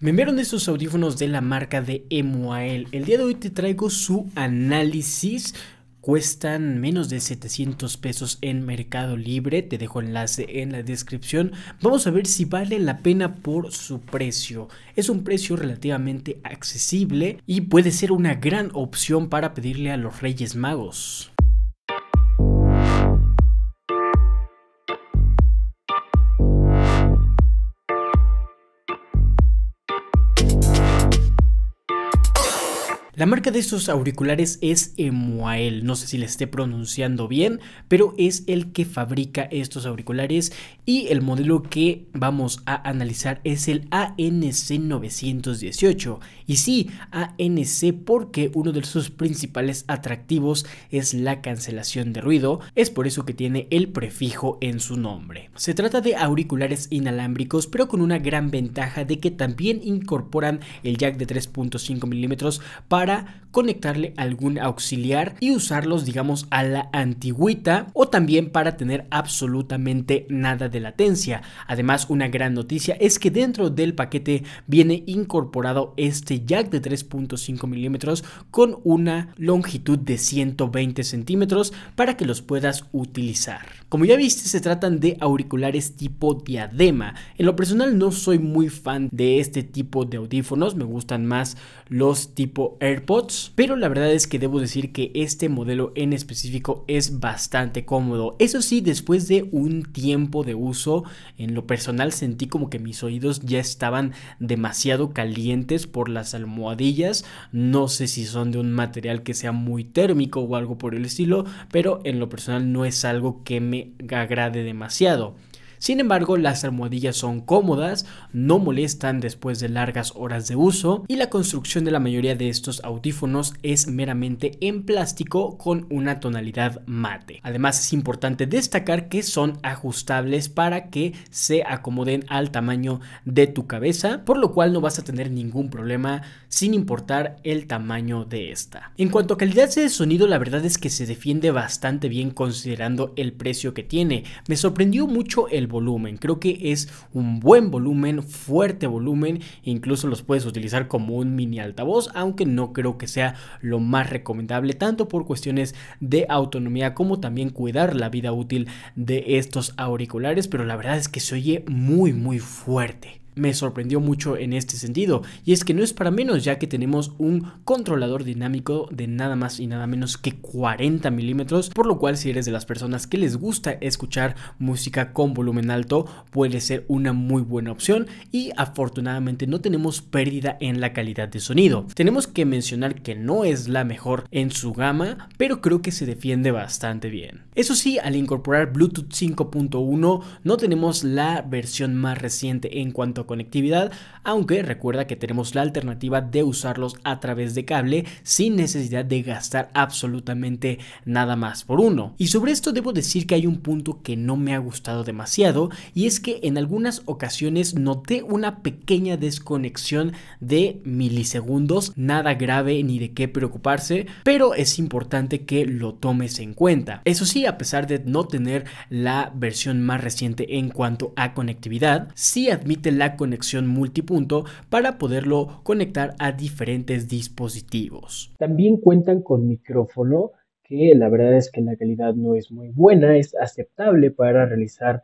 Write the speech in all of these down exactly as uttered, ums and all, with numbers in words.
Me enviaron estos audífonos de la marca de EMUAEL. El día de hoy te traigo su análisis. Cuestan menos de setecientos pesos en Mercado Libre. Te dejo enlace en la descripción. Vamos a ver si vale la pena por su precio. Es un precio relativamente accesible y puede ser una gran opción para pedirle a los Reyes Magos. La marca de estos auriculares es EMUAEL, no sé si le esté pronunciando bien, pero es el que fabrica estos auriculares y el modelo que vamos a analizar es el A N C nueve uno ocho. Y sí, A N C porque uno de sus principales atractivos es la cancelación de ruido, es por eso que tiene el prefijo en su nombre. Se trata de auriculares inalámbricos, pero con una gran ventaja de que también incorporan el jack de tres punto cinco milímetros para para conectarle algún auxiliar y usarlos, digamos, a la antigüita, o también para tener absolutamente nada de latencia. Además, una gran noticia es que dentro del paquete viene incorporado este jack de tres punto cinco milímetros con una longitud de ciento veinte centímetros para que los puedas utilizar. Como ya viste, se tratan de auriculares tipo diadema. En lo personal no soy muy fan de este tipo de audífonos, me gustan más los tipo AirPods, pero la verdad es que debo decir que este modelo en específico es bastante cómodo. Eso sí, después de un tiempo de uso, en lo personal sentí como que mis oídos ya estaban demasiado calientes por las almohadillas. No sé si son de un material que sea muy térmico o algo por el estilo, pero en lo personal no es algo que me agrade demasiado. Sin embargo, las almohadillas son cómodas, no molestan después de largas horas de uso y la construcción de la mayoría de estos audífonos es meramente en plástico con una tonalidad mate. Además, es importante destacar que son ajustables para que se acomoden al tamaño de tu cabeza, por lo cual no vas a tener ningún problema sin importar el tamaño de esta. En cuanto a calidad de sonido, la verdad es que se defiende bastante bien considerando el precio que tiene. Me sorprendió mucho el volumen, creo que es un buen volumen, fuerte volumen, incluso los puedes utilizar como un mini altavoz, aunque no creo que sea lo más recomendable, tanto por cuestiones de autonomía como también cuidar la vida útil de estos auriculares, pero la verdad es que se oye muy muy fuerte. Me sorprendió mucho en este sentido, y es que no es para menos, ya que tenemos un controlador dinámico de nada más y nada menos que cuarenta milímetros, por lo cual si eres de las personas que les gusta escuchar música con volumen alto, puede ser una muy buena opción y afortunadamente no tenemos pérdida en la calidad de sonido. Tenemos que mencionar que no es la mejor en su gama, pero creo que se defiende bastante bien. Eso sí, al incorporar Bluetooth cinco punto uno no tenemos la versión más reciente en cuanto a conectividad, aunque recuerda que tenemos la alternativa de usarlos a través de cable sin necesidad de gastar absolutamente nada más por uno. Y sobre esto debo decir que hay un punto que no me ha gustado demasiado, y es que en algunas ocasiones noté una pequeña desconexión de milisegundos, nada grave ni de qué preocuparse, pero es importante que lo tomes en cuenta. Eso sí, a pesar de no tener la versión más reciente en cuanto a conectividad, sí admite la conexión multipunto para poderlo conectar a diferentes dispositivos. También cuentan con micrófono, que la verdad es que la calidad no es muy buena, es aceptable para realizar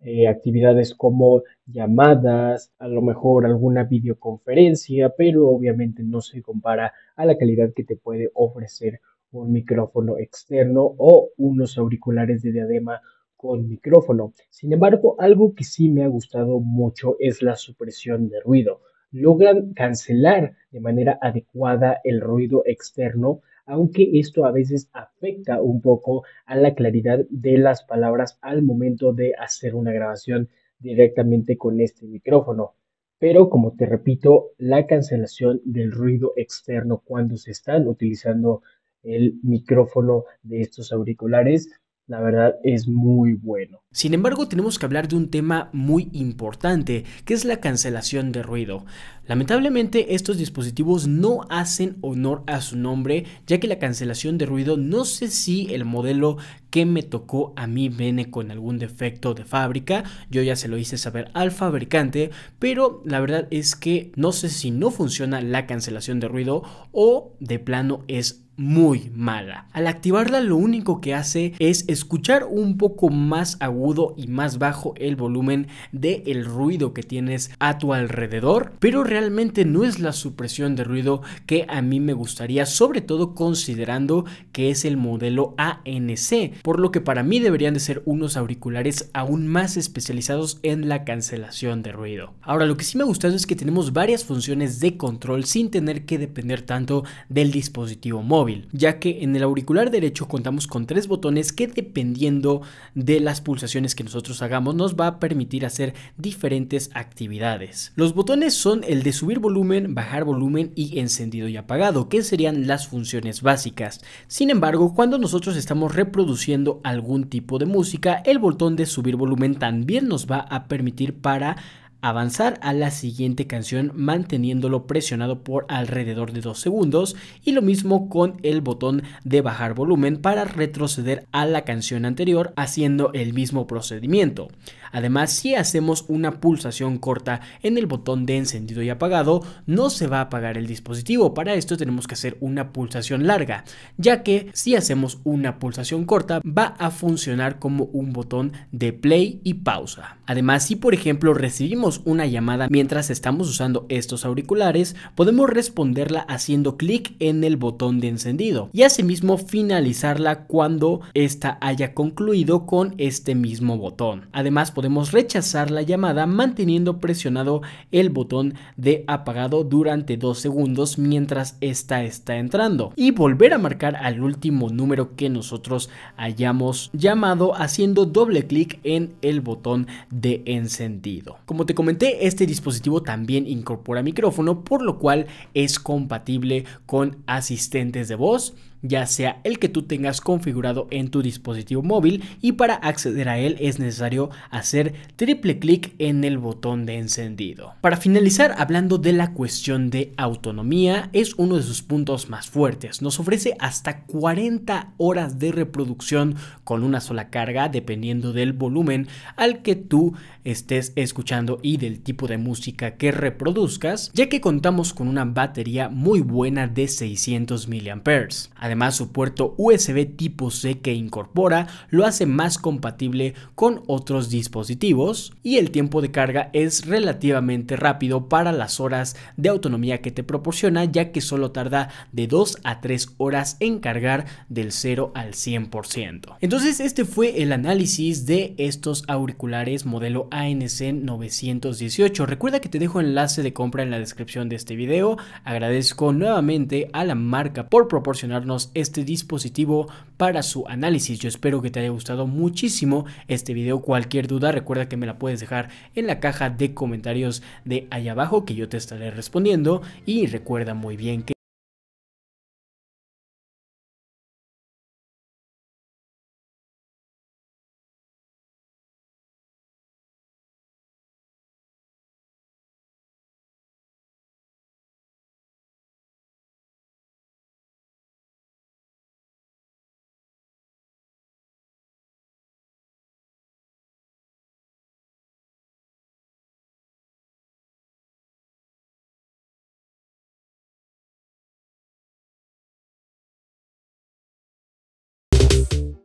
eh, actividades como llamadas, a lo mejor alguna videoconferencia, pero obviamente no se compara a la calidad que te puede ofrecer un micrófono externo o unos auriculares de diadema con micrófono. Sin embargo, algo que sí me ha gustado mucho es la supresión de ruido. Logran cancelar de manera adecuada el ruido externo, aunque esto a veces afecta un poco a la claridad de las palabras al momento de hacer una grabación directamente con este micrófono. Pero como te repito, la cancelación del ruido externo cuando se están utilizando el micrófono de estos auriculares, la verdad es muy bueno. Sin embargo, tenemos que hablar de un tema muy importante, que es la cancelación de ruido. Lamentablemente, estos dispositivos no hacen honor a su nombre, ya que la cancelación de ruido, no sé si el modelo que me tocó a mí viene con algún defecto de fábrica. Yo ya se lo hice saber al fabricante, pero la verdad es que no sé si no funciona la cancelación de ruido o de plano es muy mala. Al activarla, lo único que hace es escuchar un poco más agudo y más bajo el volumen del ruido que tienes a tu alrededor, pero realmente no es la supresión de ruido que a mí me gustaría, sobre todo considerando que es el modelo A N C, por lo que para mí deberían de ser unos auriculares aún más especializados en la cancelación de ruido. Ahora, lo que sí me ha gustado es que tenemos varias funciones de control sin tener que depender tanto del dispositivo móvil, ya que en el auricular derecho contamos con tres botones que, dependiendo de las pulsaciones que nosotros hagamos, nos va a permitir hacer diferentes actividades. Los botones son el de subir volumen, bajar volumen y encendido y apagado, que serían las funciones básicas. Sin embargo, cuando nosotros estamos reproduciendo algún tipo de música, el botón de subir volumen también nos va a permitir para avanzar a la siguiente canción manteniéndolo presionado por alrededor de dos segundos, y lo mismo con el botón de bajar volumen para retroceder a la canción anterior haciendo el mismo procedimiento. Además, si hacemos una pulsación corta en el botón de encendido y apagado, no se va a apagar el dispositivo. Para esto tenemos que hacer una pulsación larga, ya que si hacemos una pulsación corta va a funcionar como un botón de play y pausa. Además, si por ejemplo recibimos una llamada mientras estamos usando estos auriculares, podemos responderla haciendo clic en el botón de encendido y asimismo finalizarla cuando ésta haya concluido con este mismo botón. Además, podemos rechazar la llamada manteniendo presionado el botón de apagado durante dos segundos mientras ésta está entrando, y volver a marcar al último número que nosotros hayamos llamado haciendo doble clic en el botón de encendido. Como te comenté, este dispositivo también incorpora micrófono, por lo cual es compatible con asistentes de voz, ya sea el que tú tengas configurado en tu dispositivo móvil, y para acceder a él es necesario hacer triple clic en el botón de encendido. Para finalizar, hablando de la cuestión de autonomía, es uno de sus puntos más fuertes. Nos ofrece hasta cuarenta horas de reproducción con una sola carga, dependiendo del volumen al que tú estés escuchando y del tipo de música que reproduzcas, ya que contamos con una batería muy buena de seiscientos miliamperios hora. Además, su puerto U S B tipo C que incorpora lo hace más compatible con otros dispositivos, y el tiempo de carga es relativamente rápido para las horas de autonomía que te proporciona, ya que solo tarda de dos a tres horas en cargar del cero al cien por ciento. Entonces, este fue el análisis de estos auriculares modelo A N C novecientos dieciocho. Recuerda que te dejo enlace de compra en la descripción de este video. Agradezco nuevamente a la marca por proporcionarnos este dispositivo para su análisis. Yo espero que te haya gustado muchísimo este video. Cualquier duda, recuerda que me la puedes dejar en la caja de comentarios de ahí abajo, que yo te estaré respondiendo, y recuerda muy bien que